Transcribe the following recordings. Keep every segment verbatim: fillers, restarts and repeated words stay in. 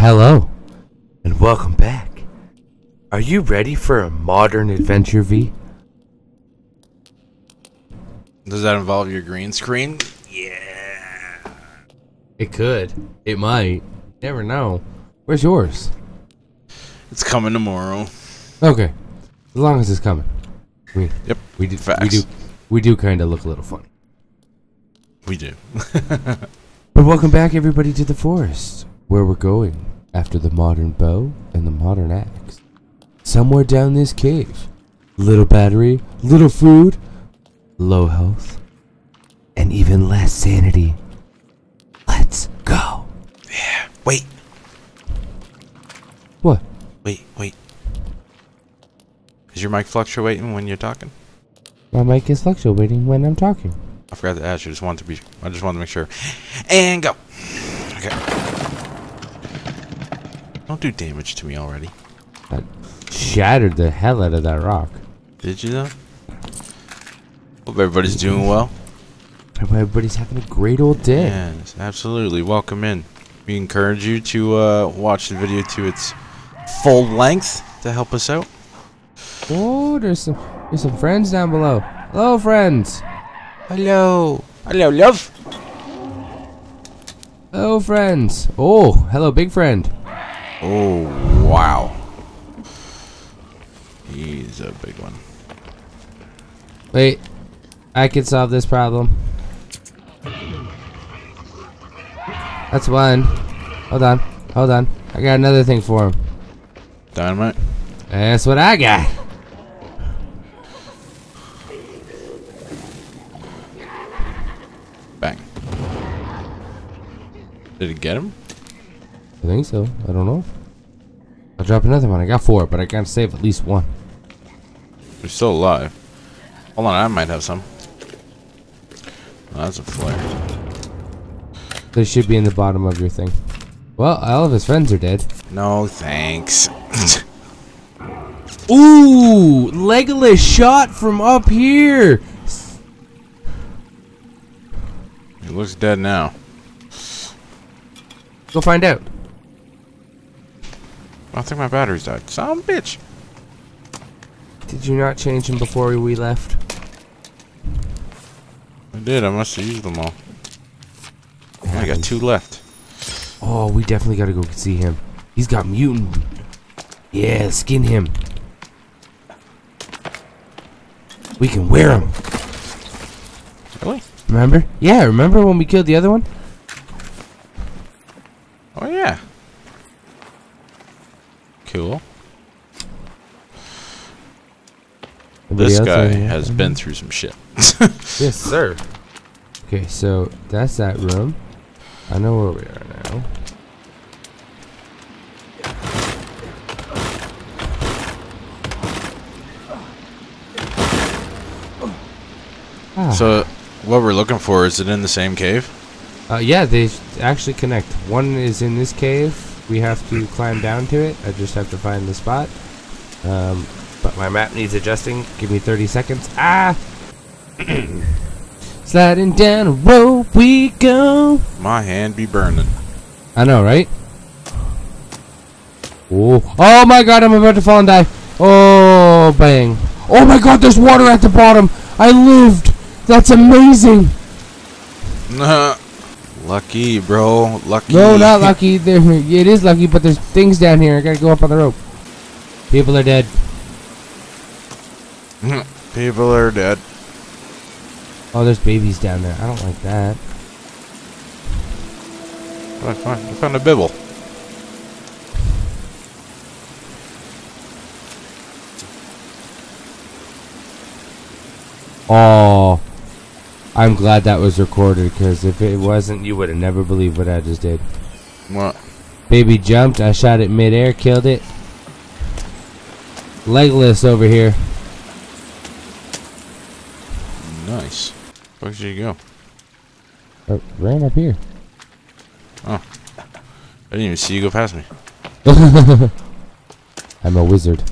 Hello, and welcome back. Are you ready for a modern adventure, V? Does that involve your green screen? Yeah. It could. It might. Never know. Where's yours? It's coming tomorrow. Okay. As long as it's coming. We, yep. We do, we do, we do kind of look a little funny. We do. But welcome back, everybody, to the forest, where we're going after the modern bow and the modern axe. Somewhere down this cave. Little battery, little food, low health, and even less sanity. Let's go. Yeah. Wait. What? Wait, wait. Is your mic fluctuating when you're talking? My mic is fluctuating when I'm talking. I forgot to ask you. Just wanted to be. I just wanted to make sure. And go. Okay. Don't do damage to me already. I shattered the hell out of that rock. Did you though? Hope everybody's doing well. Hope everybody's having a great old day. Yes, absolutely. Welcome in. We encourage you to uh, watch the video to its full length to help us out. Oh, there's some there's some friends down below. Hello, friends. Hello. Hello, love. Hello, friends. Oh, hello, big friend. Oh, wow. He's a big one. Wait. I can solve this problem. That's one. Hold on. Hold on. I got another thing for him. Dynamite? That's what I got. Bang. Did it get him? I think so. I don't know. I'll drop another one. I got four, but I gotta save at least one. You're still alive. Hold on, I might have some. Oh, that's a flare. They should be in the bottom of your thing. Well, all of his friends are dead. No thanks. Ooh! Legolas shot from up here! He looks dead now. Go find out. I think my battery's died. Son of a bitch! Did you not change them before we left? I did. I must have used them all. I only got two left. Oh, we definitely gotta go see him. He's got mutant. Yeah, skin him. We can wear him. Really? Remember? Yeah, remember when we killed the other one? Oh, yeah. Cool. Anybody this guy has been through some shit. Yes, sir. Okay, so that's that room. I know where we are now. Ah. So what we're looking for, is it in the same cave? Uh, yeah, they actually connect. One is in this cave. We have to climb down to it. I just have to find the spot. Um... But my map needs adjusting. Give me thirty seconds. Ah! Sliding down a rope we go. My hand be burning. I know, right? Oh. Oh my god, I'm about to fall and die. Oh, bang. Oh my god, there's water at the bottom. I lived. That's amazing. Nah. Lucky, bro. Lucky. No, not lucky. There, it is lucky, but there's things down here. I gotta go up on the rope. People are dead. People are dead. Oh, there's babies down there. I don't like that. What did I find? I found a bibble. Oh, I'm glad that was recorded, because if it wasn't, you would have never believed what I just did. What? Baby jumped. I shot it midair, killed it. Legolas over here. Nice. Where did you go? I ran up here. Oh. I didn't even see you go past me. I'm a wizard.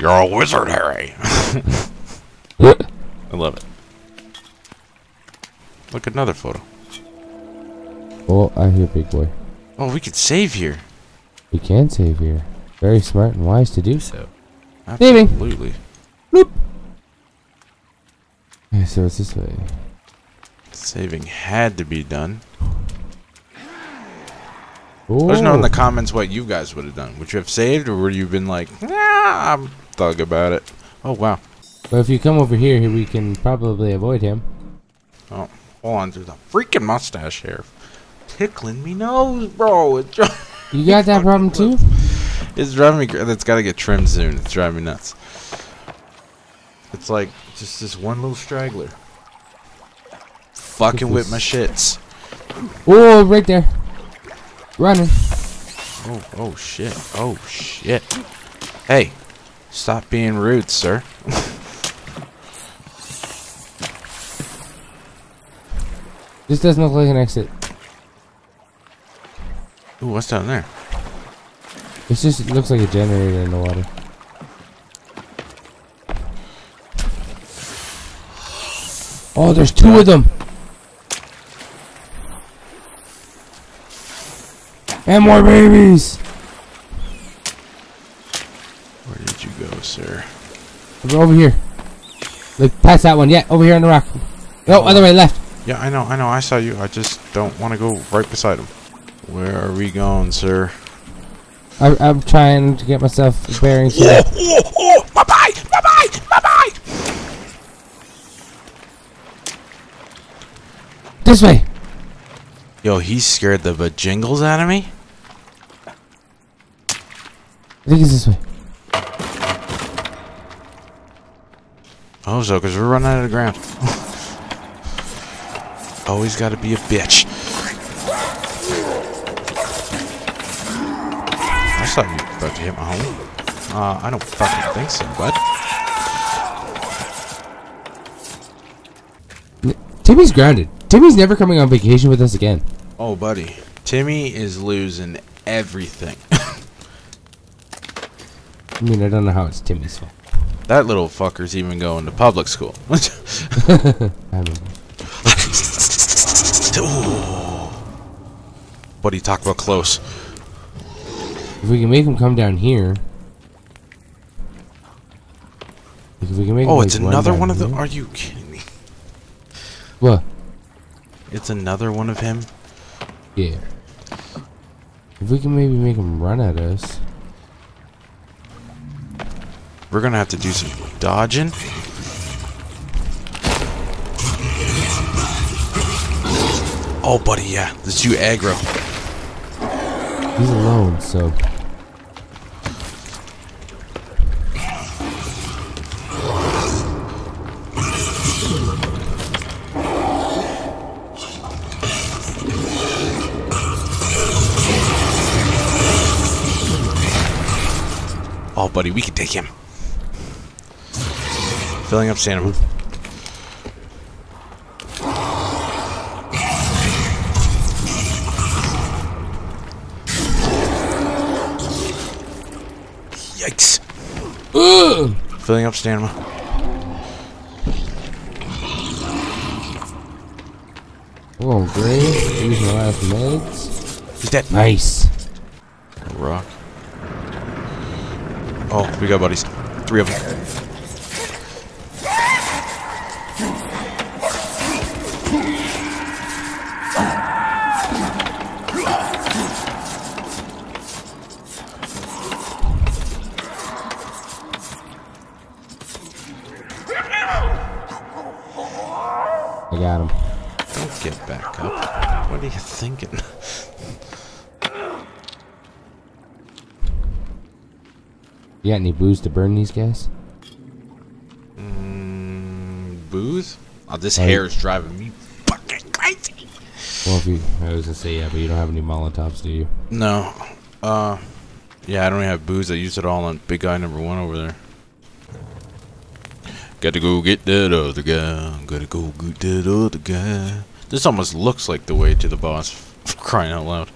You're a wizard, Harry. What? I love it. Look, another photo. Oh, I hear big boy. Oh, we could save here. We can save here. Very smart and wise to do so. Saving. Absolutely. Boop. Okay, so it's this way. Saving had to be done. Ooh. Let us know in the comments what you guys would have done. Would you have saved, or would you have been like, nah, I'm thug about it? Oh, wow. Well, if you come over here, we can probably avoid him. Oh, hold on. There's a freaking mustache here. Tickling me nose, bro. It's you got that problem, too? It's driving me crazy. It's got to get trimmed soon. It's driving me nuts. It's like just this one little straggler. Fucking with my shits. Oh, right there. Running. Oh, oh, shit. Oh, shit. Hey, stop being rude, sir. This doesn't look like an exit. Ooh, what's down there? It's just, it looks like a generator in the water. Oh, there's two of them! And more babies! Where did you go, sir? Over here. Look, past that one. Yeah, over here on the rock. No, other way, left. Yeah, I know, I know. I saw you. I just don't want to go right beside him. Where are we going, sir? I, I'm trying to get myself bearing. Yeah, yeah, yeah. Bye-bye! Bye-bye! Bye-bye! This way! Yo, he scared the bajingles out of me. I think it's this way. Oh, so, because we're running out of the ground. Always gotta be a bitch. I thought you were about to hit my homie. Uh, I don't fucking think so, bud. Timmy's grounded. Timmy's never coming on vacation with us again. Oh, buddy. Timmy is losing everything. I mean, I don't know how it's Timmy's fault. That little fucker's even going to public school. I mean. Buddy, talk about close. If we can make him come down here. If we can make oh, him it's another one, one of the. Here. Are you kidding me? What? It's another one of him? Yeah. If we can maybe make him run at us. We're gonna have to do some dodging. Oh, buddy, yeah. Let's do aggro. He's alone, so... Oh, buddy, we can take him. Filling up stamina. Yikes. Ooh. Filling up stamina. Oh, great. Using my last meds. He's dead. Nice. A rock. Oh, we got buddies. Three of them. I got him. Don't get back up. What are you thinking? You got any booze to burn these guys? Mmm, booze? Oh, this oh, hair is driving me fucking crazy. Well, if you, I was gonna say yeah, but you don't have any Molotovs, do you? No. Uh, yeah, I don't even have booze. I used it all on big guy number one over there. Got to go get that other guy. Gotta go get that other guy. This almost looks like the way to the boss. Crying out loud.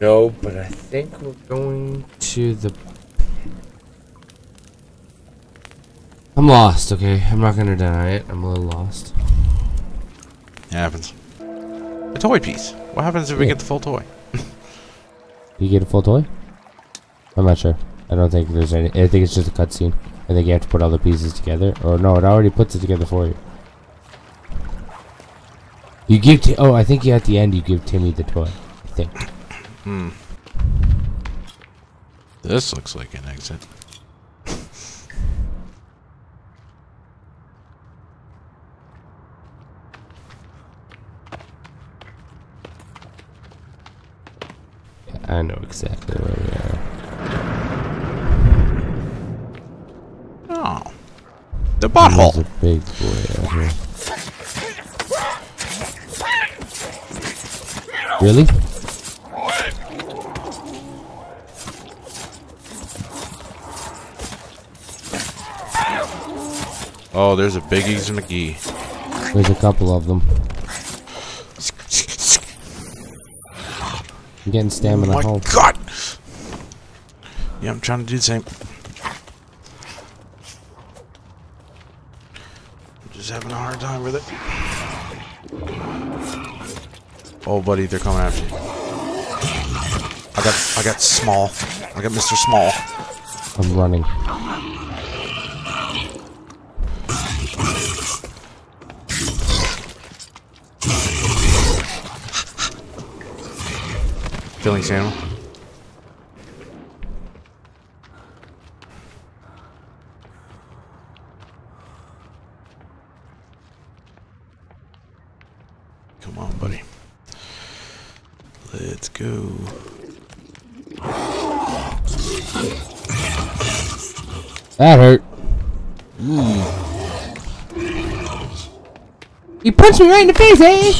No, but I think we're going to the. I'm lost, okay? I'm not gonna deny it. I'm a little lost. It happens. A toy piece. What happens if yeah. we get the full toy? You get a full toy? I'm not sure. I don't think there's any. I think it's just a cutscene. I think you have to put all the pieces together. Or no, it already puts it together for you. You give. T oh, I think you at the end you give Timmy the toy. I think. Hmm. This looks like an exit. I know exactly where we are. Oh. The butthole! There's a big boy out here. Really? Oh, there's a Biggies and a Gee. There's a couple of them. I'm getting stamina. Oh my home. God! Yeah, I'm trying to do the same. I'm just having a hard time with it. Oh, buddy, they're coming after you. I got, I got small. I got Mister Small. I'm running. Killing Sam. Come on, buddy. Let's go. That hurt. Mm. He punched me right in the face, eh?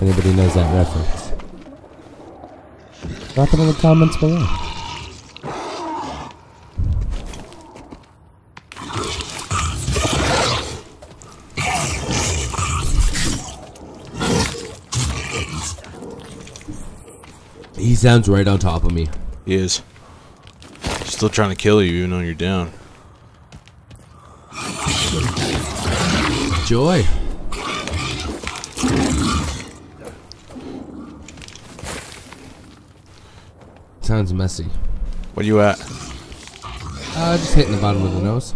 Anybody knows that reference? Drop it in the comments below. He sounds right on top of me. He is. Still trying to kill you even though you're down. Joy. Sounds messy. What are you at? Uh, just hitting the bottom of the nose.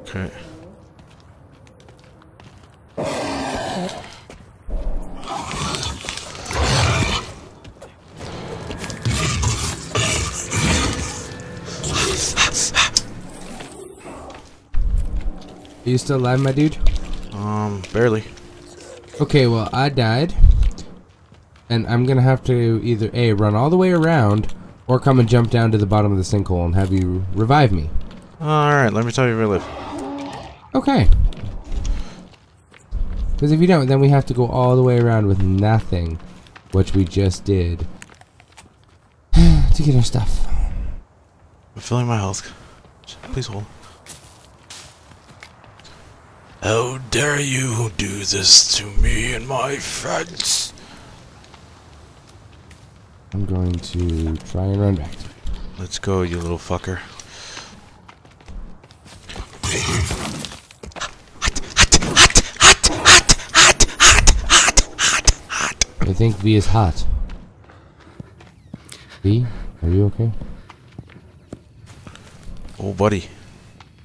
Okay. Are you still alive, my dude? Um, barely. Okay, well, I died. And I'm gonna have to either A, run all the way around, or come and jump down to the bottom of the sinkhole and have you revive me. Alright, let me tell you where I live. Okay. Because if you don't, then we have to go all the way around with nothing, which we just did, to get our stuff. I'm filling my health. Please hold. How dare you do this to me and my friends? I'm going to try and run back. Let's go, you little fucker. I think V is hot. V, are you okay? Oh, buddy.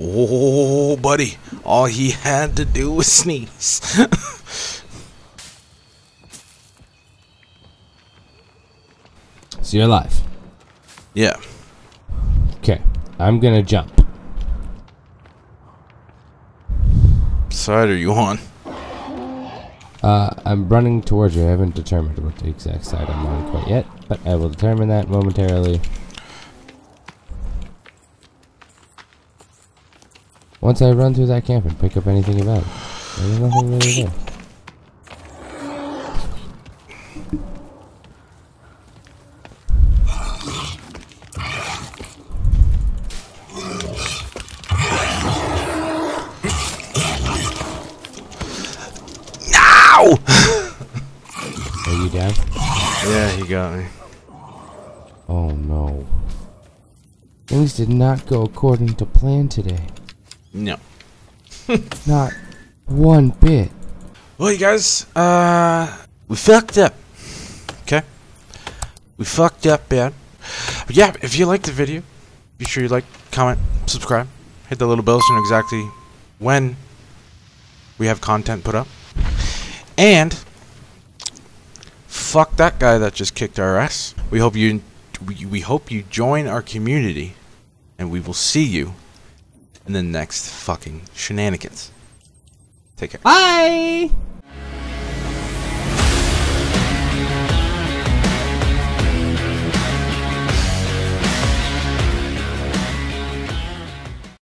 Oh, buddy. All he had to do was sneeze. So you're alive. Yeah. Okay. I'm gonna jump. What side are you on? Uh, I'm running towards you. I haven't determined what the exact side I'm on quite yet, but I will determine that momentarily. Once I run through that camp and pick up anything about it. There's nothing really there. Got me. Oh no. Things did not go according to plan today. No. Not one bit. Well, you guys, uh, we fucked up. Okay? We fucked up, man. But yeah, if you liked the video, be sure you like, comment, subscribe, hit the little bell so you know exactly when we have content put up. And fuck that guy that just kicked our ass. We hope you we, we hope you join our community, and we will see you in the next fucking shenanigans. Take care. Bye!